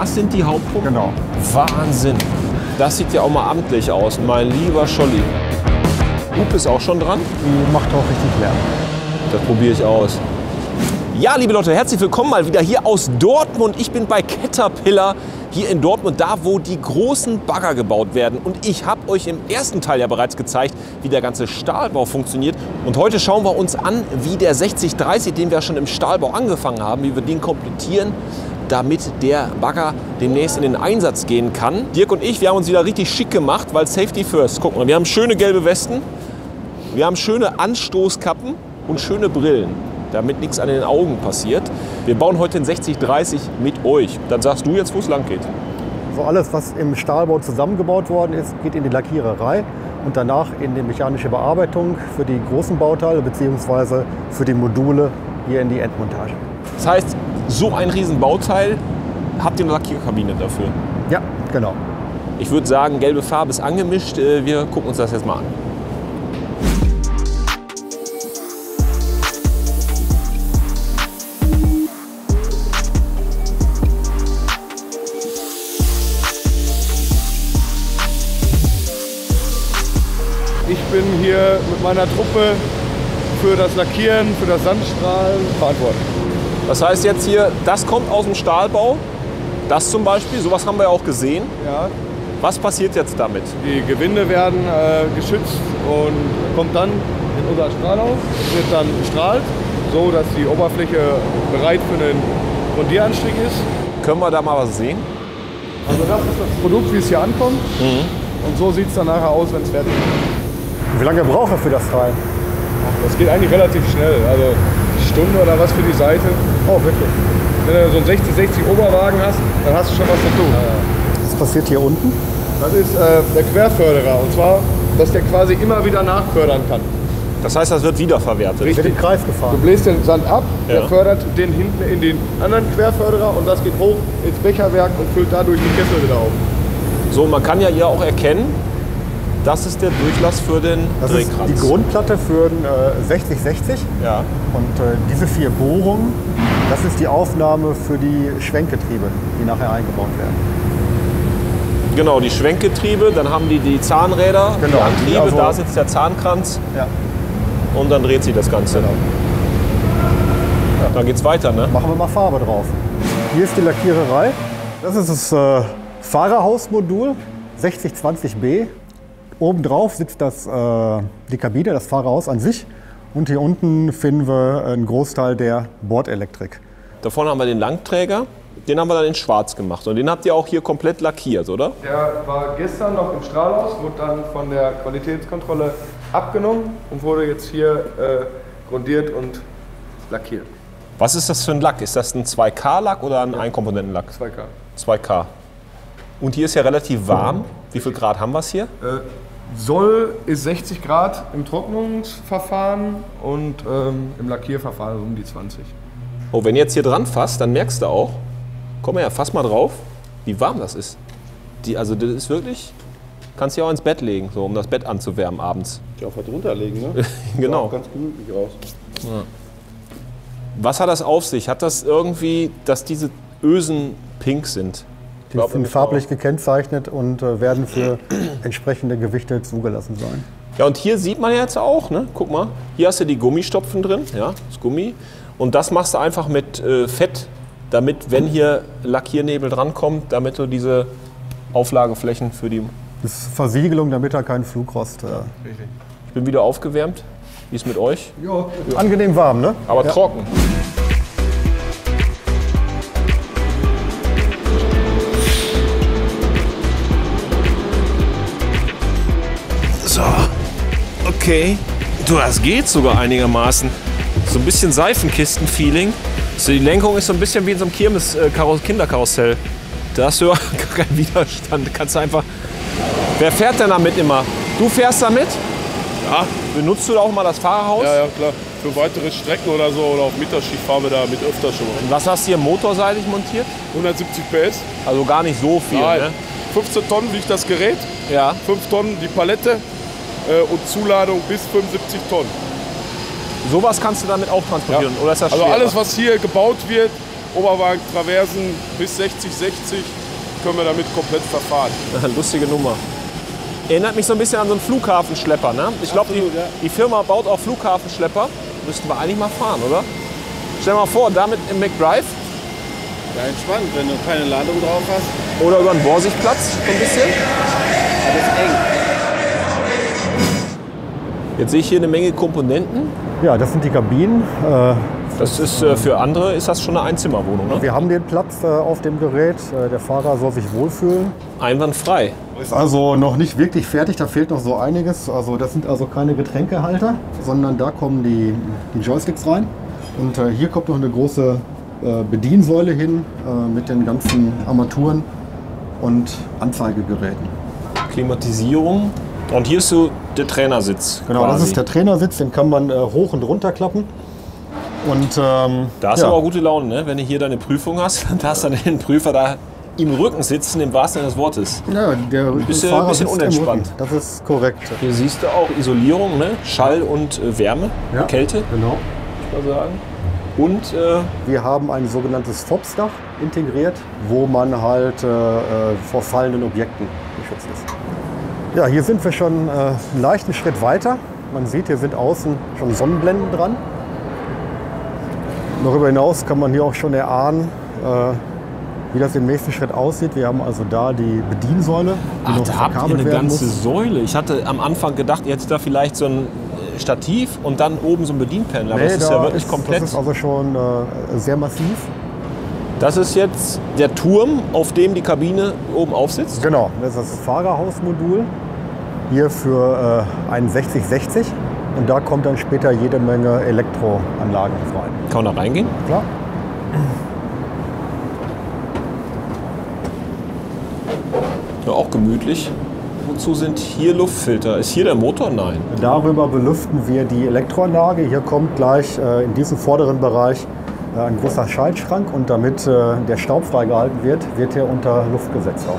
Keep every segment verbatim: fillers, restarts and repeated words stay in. Das sind die Hauptpumpen? Genau. Wahnsinn. Das sieht ja auch mal amtlich aus, mein lieber Scholli. Hupe ist auch schon dran. Die macht auch richtig Lärm. Das probiere ich aus. Ja, liebe Leute, herzlich willkommen mal wieder hier aus Dortmund. Ich bin bei Caterpillar hier in Dortmund, da wo die großen Bagger gebaut werden. Und ich habe euch im ersten Teil ja bereits gezeigt, wie der ganze Stahlbau funktioniert. Und heute schauen wir uns an, wie der sechzig dreißig, den wir schon im Stahlbau angefangen haben, wie wir den komplettieren, damit der Bagger demnächst in den Einsatz gehen kann. Dirk und ich, wir haben uns wieder richtig schick gemacht, weil Safety First. Guck mal, wir haben schöne gelbe Westen, wir haben schöne Anstoßkappen und schöne Brillen, damit nichts an den Augen passiert. Wir bauen heute den sechzig dreißig mit euch. Dann sagst du jetzt, wo es lang geht. Also alles, was im Stahlbau zusammengebaut worden ist, geht in die Lackiererei und danach in die mechanische Bearbeitung für die großen Bauteile bzw. für die Module hier in die Endmontage. Das heißt, so ein riesen Bauteil habt ihr eine Lackierkabine dafür? Ja, genau. Ich würde sagen, gelbe Farbe ist angemischt. Wir gucken uns das jetzt mal an. Ich bin hier mit meiner Truppe für das Lackieren, für das Sandstrahlen verantwortlich. Das heißt jetzt hier, das kommt aus dem Stahlbau, das zum Beispiel, sowas haben wir ja auch gesehen. Ja. Was passiert jetzt damit? Die Gewinde werden äh, geschützt und kommt dann in unser Strahlhaus, wird dann bestrahlt, so dass die Oberfläche bereit für den Grundieranstieg ist. Können wir da mal was sehen? Also das ist das Produkt, wie es hier ankommt, mhm. Und so sieht es dann nachher aus, wenn es fertig ist. Wie lange braucht er für das Teil? Das geht eigentlich relativ schnell. Also Stunde oder was für die Seite. Oh, wirklich. Wenn du so einen sechzig sechzig Oberwagen hast, dann hast du schon was zu tun. Was passiert hier unten? Das ist äh, der Querförderer. Und zwar, dass der quasi immer wieder nachfördern kann. Das heißt, das wird wiederverwertet? Richtig. Wird in den Kreis gefahren. Du bläst den Sand ab, ja. Der fördert den hinten in den anderen Querförderer und das geht hoch ins Becherwerk und füllt dadurch die Kessel wieder auf. So, man kann ja hier auch erkennen, das ist der Durchlass für den das Drehkranz. Das ist die Grundplatte für den äh, sechzig sechzig. Ja. Und äh, diese vier Bohrungen, das ist die Aufnahme für die Schwenkgetriebe, die nachher eingebaut werden. Genau, die Schwenkgetriebe, dann haben die die Zahnräder, genau, die Antriebe, also, da sitzt der Zahnkranz. Ja. Und dann dreht sie das Ganze. Genau. Ja. Dann geht's weiter, ne? Machen wir mal Farbe drauf. Hier ist die Lackiererei. Das ist das äh, Fahrerhausmodul sechzig zwanzig B. Obendrauf sitzt das, äh, die Kabine, das Fahrerhaus an sich. Und hier unten finden wir einen Großteil der Bordelektrik. Da vorne haben wir den Langträger, den haben wir dann in schwarz gemacht. Und den habt ihr auch hier komplett lackiert, oder? Der war gestern noch im Strahlhaus, wurde dann von der Qualitätskontrolle abgenommen und wurde jetzt hier äh, grundiert und lackiert. Was ist das für ein Lack? Ist das ein zwei K Lack oder ein Einkomponentenlack? zwei K. zwei K. Und hier ist ja relativ warm. Wie viel Grad haben wir es hier? Äh, Soll ist sechzig Grad im Trocknungsverfahren und ähm, im Lackierverfahren um die zwanzig. Oh, wenn du jetzt hier dran fasst, dann merkst du auch, komm her, fass mal drauf, wie warm das ist. Die, also das ist wirklich, kannst du ja auch ins Bett legen, so um das Bett anzuwärmen abends. Ja, auch was drunterlegen, ne? Genau. Ganz gemütlich raus. Ja. Was hat das auf sich? Hat das irgendwie, dass diese Ösen pink sind? Die glaub, sind farblich gekennzeichnet und äh, werden für entsprechende Gewichte zugelassen sein. Ja, und hier sieht man jetzt auch, ne? Guck mal, hier hast du die Gummistopfen drin, ja, das Gummi. Und das machst du einfach mit äh, Fett, damit, wenn hier Lackiernebel drankommt, damit du diese Auflageflächen für die... Das ist Versiegelung, damit da kein Flugrost... Äh ich bin wieder aufgewärmt. Wie ist mit euch? Ja, angenehm warm, ne? Aber ja. Trocken. Okay, du, das geht sogar einigermaßen. So ein bisschen Seifenkisten-Feeling. Also die Lenkung ist so ein bisschen wie in so einem Kirmes-Kinderkarussell. Da hast du gar keinen Widerstand. Kannst einfach. Wer fährt denn damit immer? Du fährst damit? Ja. Benutzt du da auch mal das Fahrerhaus? Ja, ja, klar. Für weitere Strecken oder so oder auf Mittagsschicht fahren wir da mit öfter schon mal. Und was hast du hier motorseitig montiert? hundertsiebzig P S. Also gar nicht so viel. Nein. Ne? fünfzehn Tonnen wiegt das Gerät. Ja. fünf Tonnen die Palette. Und Zuladung bis fünfundsiebzig Tonnen. Sowas kannst du damit auch transportieren, ja. Oder ist das schwer? Also alles, was hier gebaut wird, Oberwagen, Traversen bis sechzig sechzig können wir damit komplett verfahren. Lustige Nummer. Erinnert mich so ein bisschen an so einen Flughafenschlepper, ne? Ich glaube, die, ja. die Firma baut auch Flughafenschlepper. Müssten wir eigentlich mal fahren, oder? Stell dir mal vor, damit im McDrive. Ja, entspannt, wenn du keine Ladung drauf hast. Oder über einen Borsigplatz, so ein bisschen. Das ist eng. Jetzt sehe ich hier eine Menge Komponenten. Ja, das sind die Kabinen. Äh Das ist äh, für andere ist das schon eine Einzimmerwohnung, ne? Wir haben den Platz äh, auf dem Gerät. Äh, der Fahrer soll sich wohlfühlen. Einwandfrei. Ist also noch nicht wirklich fertig. Da fehlt noch so einiges. Also das sind also keine Getränkehalter, sondern da kommen die, die Joysticks rein. Und äh, hier kommt noch eine große äh, Bediensäule hin äh, mit den ganzen Armaturen und Anzeigegeräten. Klimatisierung. Und hier ist so der Trainersitz. Genau, quasi. Das ist der Trainersitz. Den kann man äh, hoch und runter klappen. Und, ähm, da hast ja. du aber gute Laune, ne? Wenn du hier deine Prüfung hast, dann hast du den Prüfer da im Rücken sitzen, im wahrsten Sinne des Wortes. Ja, der bist ein bisschen unentspannt. Das ist korrekt. Hier siehst du auch Isolierung, ne? Schall und äh, Wärme, ja, Kälte, genau. Ich mal sagen. Und äh, wir haben ein sogenanntes Fops-Dach integriert, wo man halt äh, vor fallenden Objekten geschützt ist. Ja, hier sind wir schon äh, einen leichten Schritt weiter. Man sieht, hier sind außen schon Sonnenblenden dran. Darüber hinaus kann man hier auch schon erahnen, äh, wie das im nächsten Schritt aussieht. Wir haben also da die Bediensäule. Die Ach, noch da habt ihr eine ganze muss. Säule. Ich hatte am Anfang gedacht, ihr hättet da vielleicht so ein Stativ und dann oben so ein Bedienpanel. Aber nee, das da ist ja wirklich ist, komplett. Das ist also schon äh, sehr massiv. Das ist jetzt der Turm, auf dem die Kabine oben aufsitzt? Genau, das ist das Fahrerhausmodul hier für äh, einen sechzig sechzig. Und da kommt dann später jede Menge Elektroanlagen rein. Kann man da reingehen? Klar. Ja, auch gemütlich. Wozu sind hier Luftfilter? Ist hier der Motor? Nein. Darüber belüften wir die Elektroanlage. Hier kommt gleich äh, in diesem vorderen Bereich äh, ein großer Schaltschrank. Und damit äh, der Staub freigehalten wird, wird hier unter Luft gesetzt auch.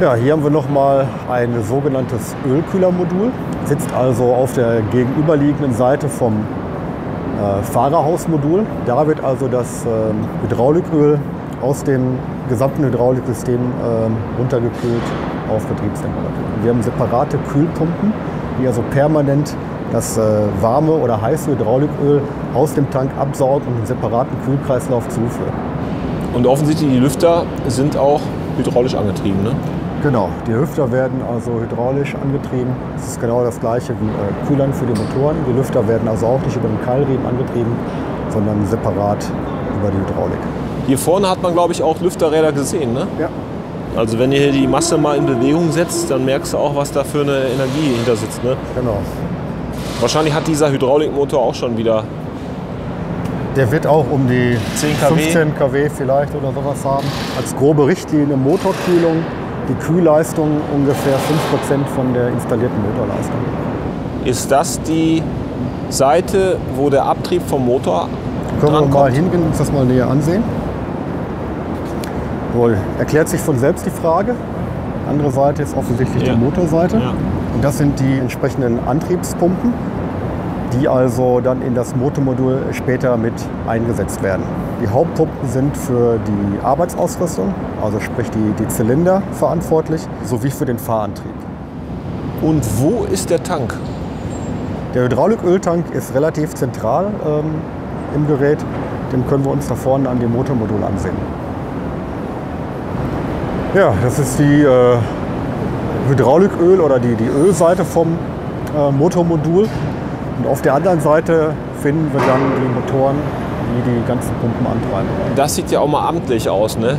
Ja, hier haben wir nochmal ein sogenanntes Ölkühlermodul. Sitzt also auf der gegenüberliegenden Seite vom äh, Fahrerhausmodul. Da wird also das äh, Hydrauliköl aus dem gesamten Hydrauliksystem äh, runtergekühlt auf Betriebstemperatur. Wir haben separate Kühlpumpen, die also permanent das äh, warme oder heiße Hydrauliköl aus dem Tank absaugen und einen separaten Kühlkreislauf zuführen. Und offensichtlich die Lüfter sind auch hydraulisch angetrieben, ne? Genau, die Lüfter werden also hydraulisch angetrieben. Das ist genau das gleiche wie äh, Kühlern für die Motoren. Die Lüfter werden also auch nicht über den Keilriemen angetrieben, sondern separat über die Hydraulik. Hier vorne hat man, glaube ich, auch Lüfterräder gesehen, ne? Ja. Also wenn ihr hier die Masse mal in Bewegung setzt, dann merkst du auch, was da für eine Energie hinter sitzt, ne? Genau. Wahrscheinlich hat dieser Hydraulikmotor auch schon wieder... Der wird auch um die zehn Kilowatt. fünfzehn Kilowatt vielleicht oder sowas haben. Als grobe Richtlinie Motorkühlung. Die Kühlleistung ungefähr fünf Prozent von der installierten Motorleistung. Ist das die Seite, wo der Abtrieb vom Motor drankommt? Können wir mal hingehen und uns das mal näher ansehen. Wohl, erklärt sich von selbst die Frage. Andere Seite ist offensichtlich ja. die Motorseite. Ja. Und das sind die entsprechenden Antriebspumpen, die also dann in das Motormodul später mit eingesetzt werden. Die Hauptpumpen sind für die Arbeitsausrüstung, also sprich die, die Zylinder verantwortlich, sowie für den Fahrantrieb. Und wo ist der Tank? Der Hydrauliköltank ist relativ zentral ähm, im Gerät. Den können wir uns da vorne an dem Motormodul ansehen. Ja, das ist die äh, Hydrauliköl oder die, die Ölseite vom äh, Motormodul. Und auf der anderen Seite finden wir dann die Motoren, die die ganzen Pumpen antreiben. Das sieht ja auch mal amtlich aus, ne?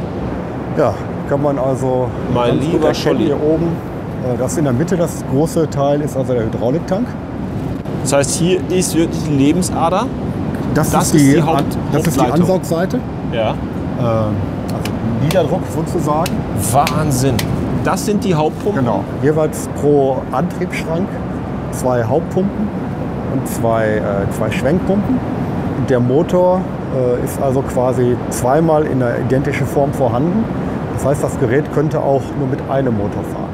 Ja, kann man also mein lieber Scholli hier oben. Das in der Mitte, das große Teil, ist also der Hydrauliktank. Das heißt, hier ist wirklich die Lebensader. Das, das ist, ist die, die Haupt Das ist die Ansaugseite. Ja. Also Niederdruck sozusagen. Wahnsinn. Das sind die Hauptpumpen. Genau. Jeweils pro Antriebsschrank zwei Hauptpumpen. Zwei, äh, zwei Schwenkpumpen. Und der Motor äh, ist also quasi zweimal in einer identischen Form vorhanden. Das heißt, das Gerät könnte auch nur mit einem Motor fahren.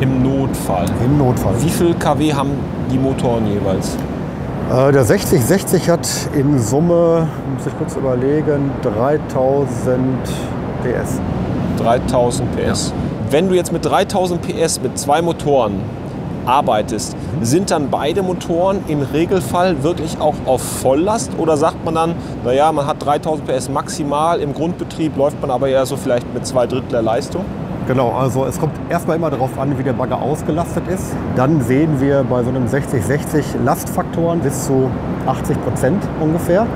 Im Notfall? Im Notfall. Wie viel Kilowatt haben die Motoren jeweils? Der sechzig sechzig hat in Summe, muss ich kurz überlegen, dreitausend P S. dreitausend P S. Ja. Wenn du jetzt mit dreitausend P S mit zwei Motoren arbeitest, sind dann beide Motoren im Regelfall wirklich auch auf Volllast? Oder sagt man dann, naja, man hat dreitausend P S maximal, im Grundbetrieb läuft man aber eher so vielleicht mit zwei Drittel der Leistung? Genau, also es kommt erstmal immer darauf an, wie der Bagger ausgelastet ist. Dann sehen wir bei so einem sechzig sechzig Lastfaktoren bis zu achtzig Prozent ungefähr.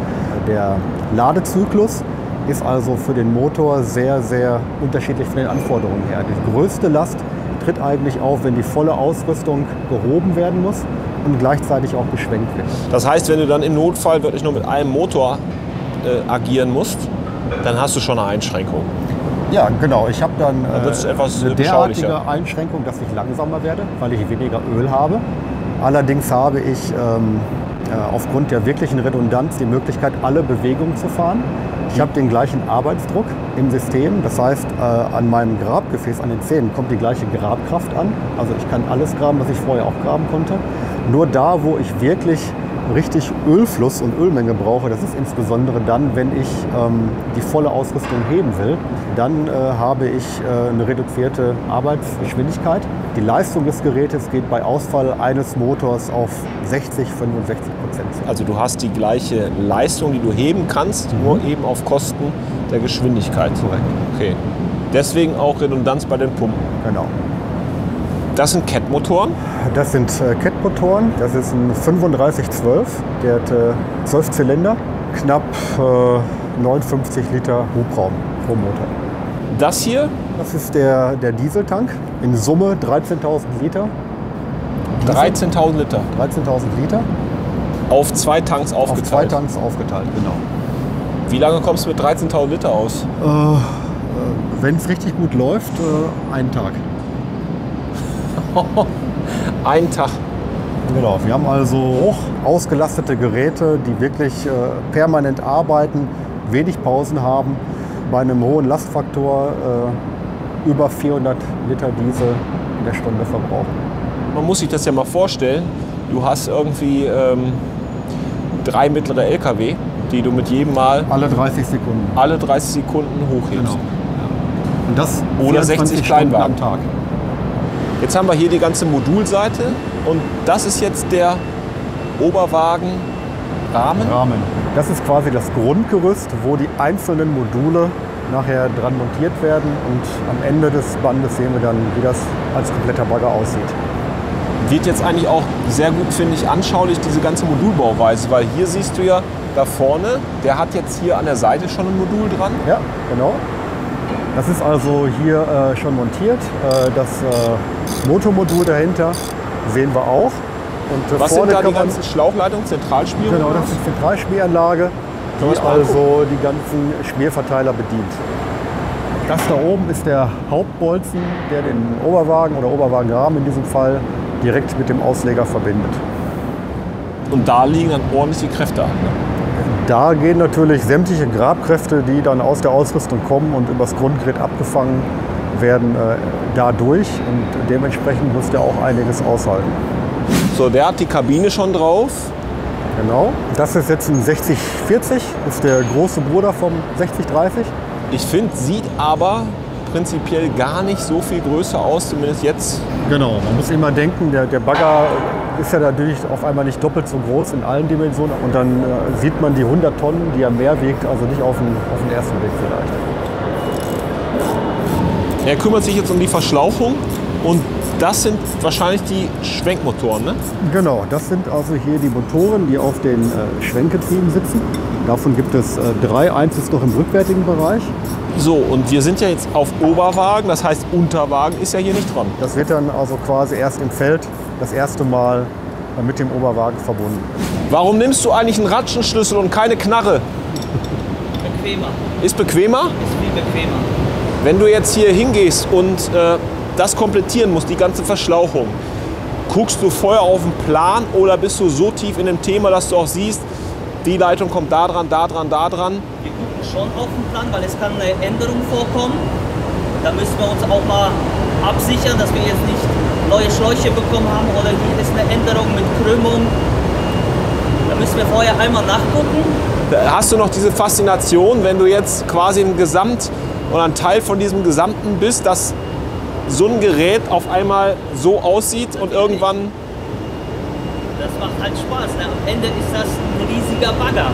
Der Ladezyklus ist also für den Motor sehr, sehr unterschiedlich von den Anforderungen her. Die größte Last tritt eigentlich auf, wenn die volle Ausrüstung gehoben werden muss und gleichzeitig auch geschwenkt wird. Das heißt, wenn du dann im Notfall wirklich nur mit einem Motor äh, agieren musst, dann hast du schon eine Einschränkung. Ja, genau. Ich habe dann, dann äh, etwas eine derartige Einschränkung, dass ich langsamer werde, weil ich weniger Öl habe. Allerdings habe ich ähm, äh, aufgrund der wirklichen Redundanz die Möglichkeit, alle Bewegungen zu fahren. Ich habe den gleichen Arbeitsdruck im System. Das heißt, äh, an meinem Grabgefäß, an den Zähnen, kommt die gleiche Grabkraft an. Also ich kann alles graben, was ich vorher auch graben konnte. Nur da, wo ich wirklich richtig Ölfluss und Ölmenge brauche, das ist insbesondere dann, wenn ich ähm, die volle Ausrüstung heben will, dann äh, habe ich äh, eine reduzierte Arbeitsgeschwindigkeit. Die Leistung des Gerätes geht bei Ausfall eines Motors auf sechzig, fünfundsechzig Prozent. Also du hast die gleiche Leistung, die du heben kannst, mhm. nur eben auf Kosten der Geschwindigkeit. Korrekt. Okay. Deswegen auch Redundanz bei den Pumpen. Genau. Das sind Cat-Motoren? Das sind äh, Cat-Motoren. Das ist ein fünfunddreißig zwölf. Der hat äh, zwölf Zylinder, knapp äh, neunundfünfzig Liter Hubraum pro Motor. Das hier? Das ist der, der Dieseltank. In Summe dreizehntausend Liter. dreizehntausend Liter? dreizehntausend Liter. Auf zwei Tanks aufgeteilt? Auf zwei Tanks aufgeteilt, genau. Wie lange kommst du mit dreizehntausend Liter aus? Äh, äh, wenn es richtig gut läuft, äh, einen Tag. Ein Tag. Genau, wir haben also hoch ausgelastete Geräte, die wirklich äh, permanent arbeiten, wenig Pausen haben. Bei einem hohen Lastfaktor äh, über vierhundert Liter Diesel in der Stunde verbrauchen. Man muss sich das ja mal vorstellen. Du hast irgendwie ähm, drei mittlere L K W, die du mit jedem Mal alle dreißig Sekunden, alle dreißig Sekunden hochhebst. Genau. Und das oder sechzig Kleinwagen am Tag. Jetzt haben wir hier die ganze Modulseite und das ist jetzt der Oberwagenrahmen. Rahmen. Das ist quasi das Grundgerüst, wo die einzelnen Module nachher dran montiert werden und am Ende des Bandes sehen wir dann, wie das als kompletter Bagger aussieht. Wird jetzt eigentlich auch sehr gut, finde ich, anschaulich diese ganze Modulbauweise, weil hier siehst du ja da vorne, der hat jetzt hier an der Seite schon ein Modul dran. Ja, genau. Das ist also hier äh, schon montiert. Äh, das äh, Motormodul dahinter sehen wir auch. Und, äh, was sind da die ganzen Schlauchleitungen, Zentralschmierung? Genau, das ist die Zentralschmieranlage, die also die ganzen Schmierverteiler bedient. Das da oben ist der Hauptbolzen, der den Oberwagen oder Oberwagenrahmen in diesem Fall direkt mit dem Ausleger verbindet. Und da liegen dann ordentlich die Kräfte an, ne? Da gehen natürlich sämtliche Grabkräfte, die dann aus der Ausrüstung kommen und übers Grundgerät abgefangen werden, äh, dadurch. Und dementsprechend muss der auch einiges aushalten. So, der hat die Kabine schon drauf. Genau. Das ist jetzt ein sechzig vierzig, ist der große Bruder vom sechzig dreißig. Ich finde, sieht aber prinzipiell gar nicht so viel größer aus, zumindest jetzt. Genau, man muss immer denken, der, der Bagger ist ja natürlich auf einmal nicht doppelt so groß in allen Dimensionen und dann äh, sieht man die hundert Tonnen, die er mehr wiegt, also nicht auf den, auf den ersten Blick vielleicht. Er kümmert sich jetzt um die Verschlauchung und das sind wahrscheinlich die Schwenkmotoren, ne? Genau, das sind also hier die Motoren, die auf den äh, Schwenkgetrieben sitzen. Davon gibt es äh, drei, eins ist noch im rückwärtigen Bereich. So, und wir sind ja jetzt auf Oberwagen, das heißt Unterwagen ist ja hier nicht dran. Das wird dann also quasi erst im Feld das erste Mal mit dem Oberwagen verbunden. Warum nimmst du eigentlich einen Ratschenschlüssel und keine Knarre? Bequemer. Ist bequemer? Ist viel bequemer. Wenn du jetzt hier hingehst und äh, das komplettieren musst, die ganze Verschlauchung, guckst du vorher auf den Plan oder bist du so tief in dem Thema, dass du auch siehst, die Leitung kommt da dran, da dran, da dran? Wir gucken schon auf den Plan, weil es kann eine Änderung vorkommen. Da müssen wir uns auch mal absichern, dass wir jetzt nicht neue Schläuche bekommen haben oder hier ist eine Änderung mit Krümmung. Da müssen wir vorher einmal nachgucken. Hast du noch diese Faszination, wenn du jetzt quasi ein Gesamt oder ein Teil von diesem Gesamten bist, dass so ein Gerät auf einmal so aussieht und irgendwann... Das macht halt Spaß. Ne? Am Ende ist das ein riesiger Bagger.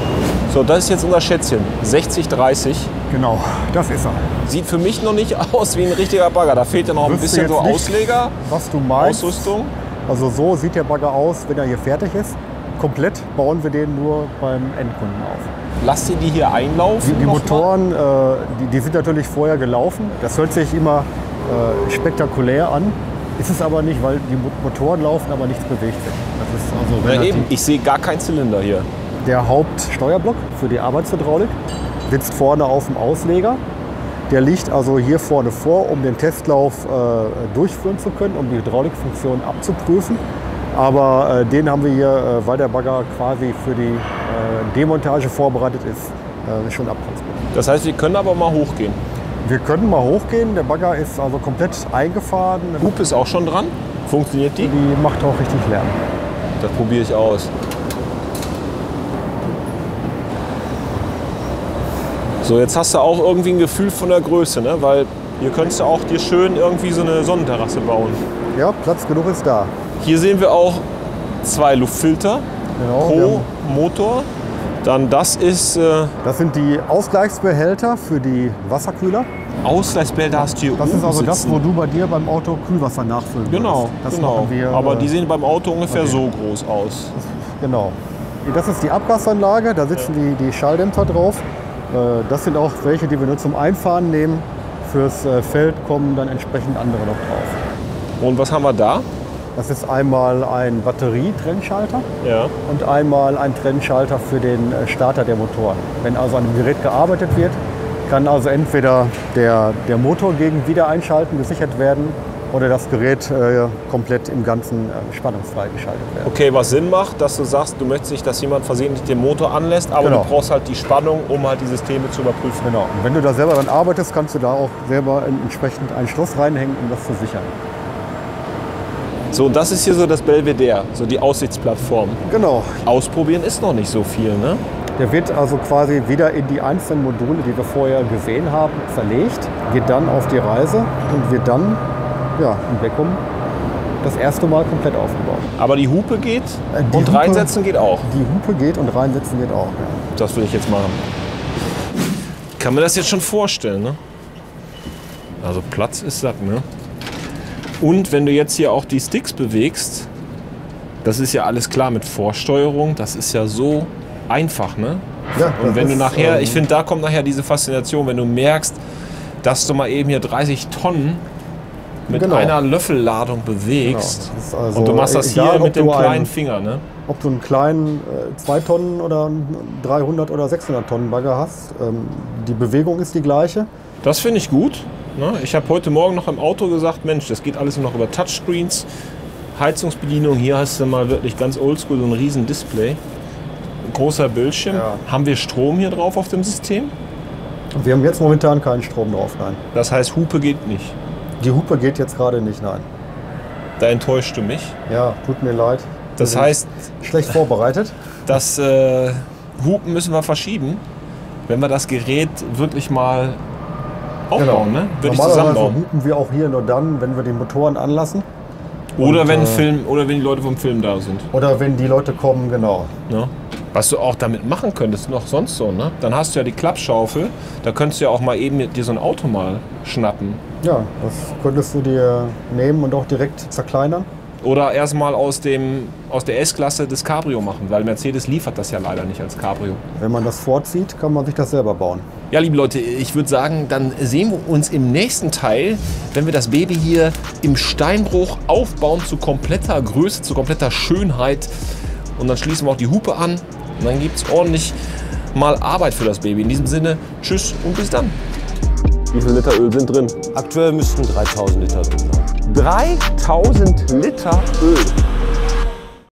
So, das ist jetzt unser Schätzchen. sechzig dreißig. Genau, das ist er. Sieht für mich noch nicht aus wie ein richtiger Bagger. Da fehlt ja noch ein bisschen so Ausleger, was du meinst. Ausrüstung. Also so sieht der Bagger aus, wenn er hier fertig ist. Komplett bauen wir den nur beim Endkunden auf. Lasst ihr die hier einlaufen? Die, die Motoren, äh, die, die sind natürlich vorher gelaufen. Das hört sich immer äh, spektakulär an. Ist es aber nicht, weil die Motoren laufen, aber nichts bewegt wird. Das ist also relativ. Ja, eben. Ich sehe gar keinen Zylinder hier. Der Hauptsteuerblock für die Arbeitshydraulik sitzt vorne auf dem Ausleger. Der liegt also hier vorne vor, um den Testlauf äh, durchführen zu können, um die Hydraulikfunktion abzuprüfen. Aber äh, den haben wir hier, äh, weil der Bagger quasi für die äh, Demontage vorbereitet ist, äh, schon abtransportiert. Das heißt, wir können aber mal hochgehen? Wir können mal hochgehen. Der Bagger ist also komplett eingefahren. Hupe ist auch schon dran. Funktioniert die? Die macht auch richtig Lärm. Das probiere ich aus. So, jetzt hast du auch irgendwie ein Gefühl von der Größe, ne? Weil hier könntest du auch dir schön irgendwie so eine Sonnenterrasse bauen. Ja, Platz genug ist da. Hier sehen wir auch zwei Luftfilter, genau, pro Motor. Dann das ist... Äh, das sind die Ausgleichsbehälter für die Wasserkühler. Ausgleichsbehälter hast du hier Das ist also sitzen. Das, wo du bei dir beim Auto Kühlwasser nachfüllen Genau, das genau. Wir, aber die sehen beim Auto ungefähr okay. so groß aus. Genau. Das ist die Abgasanlage, da sitzen die, die Schalldämpfer drauf. Das sind auch welche, die wir nur zum Einfahren nehmen. Fürs Feld kommen dann entsprechend andere noch drauf. Und was haben wir da? Das ist einmal ein Batterietrennschalter ja. und einmal ein Trennschalter für den Starter der Motoren. Wenn also an dem Gerät gearbeitet wird, kann also entweder der, der Motor gegen Wiedereinschalten gesichert werden oder das Gerät äh, komplett im Ganzen äh, spannungsfrei geschaltet werden. Okay, was Sinn macht, dass du sagst, du möchtest nicht, dass jemand versehentlich den Motor anlässt, aber genau. du brauchst halt die Spannung, um halt die Systeme zu überprüfen. Genau. Und wenn du da selber dann arbeitest, kannst du da auch selber entsprechend einen Schloss reinhängen, um das zu sichern. So, das ist hier so das Belvedere, so die Aussichtsplattform. Genau. Ausprobieren ist noch nicht so viel, ne? Der wird also quasi wieder in die einzelnen Module, die wir vorher gesehen haben, verlegt, geht dann auf die Reise und wird dann, ja, in Beckum das erste Mal komplett aufgebaut. Aber die Hupe geht äh, die und Hupe, reinsetzen geht auch? Die Hupe geht und reinsetzen geht auch, ja. Das will ich jetzt machen. Ich kann mir das jetzt schon vorstellen, ne? Also Platz ist satt, ne? Und wenn du jetzt hier auch die Sticks bewegst, das ist ja alles klar mit Vorsteuerung, das ist ja so einfach, ne? Ja, und wenn du nachher, ähm ich finde, da kommt nachher diese Faszination, wenn du merkst, dass du mal eben hier dreißig Tonnen mit genau. einer Löffelladung bewegst genau. also und du machst das egal, hier mit dem kleinen einen, Finger, ne? Ob du einen kleinen äh, zwei Tonnen oder einen dreihundert oder sechshundert Tonnen Bagger hast, ähm, die Bewegung ist die gleiche. Das finde ich gut. Ich habe heute Morgen noch im Auto gesagt, Mensch, das geht alles noch über Touchscreens, Heizungsbedienung, hier hast du mal wirklich ganz oldschool so ein riesen Display, ein großer Bildschirm. Ja. Haben wir Strom hier drauf auf dem System? Wir haben jetzt momentan keinen Strom drauf, nein. Das heißt, Hupe geht nicht? Die Hupe geht jetzt gerade nicht, nein. Da enttäuscht du mich. Ja, tut mir leid. Das heißt... Schlecht vorbereitet. Das äh, Hupen müssen wir verschieben, wenn wir das Gerät wirklich mal... aufbauen, genau. ne? Würde ich zusammenbauen. Hupen wir auch hier nur dann, wenn wir die Motoren anlassen. Oder, und, wenn, äh, Film, oder wenn die Leute vom Film da sind. Oder wenn die Leute kommen, genau. Ja. Was du auch damit machen könntest, noch sonst so, ne? Dann hast du ja die Klappschaufel, da könntest du ja auch mal eben dir so ein Auto mal schnappen. Ja, das könntest du dir nehmen und auch direkt zerkleinern. Oder erstmal aus, dem, aus der S-Klasse das Cabrio machen, weil Mercedes liefert das ja leider nicht als Cabrio. Wenn man das vorzieht, kann man sich das selber bauen. Ja, liebe Leute, ich würde sagen, dann sehen wir uns im nächsten Teil, wenn wir das Baby hier im Steinbruch aufbauen zu kompletter Größe, zu kompletter Schönheit. Und dann schließen wir auch die Hupe an und dann gibt es ordentlich mal Arbeit für das Baby. In diesem Sinne, tschüss und bis dann. Wie viel Liter Öl sind drin? Aktuell müssten dreitausend Liter drin sein. dreitausend Liter Öl.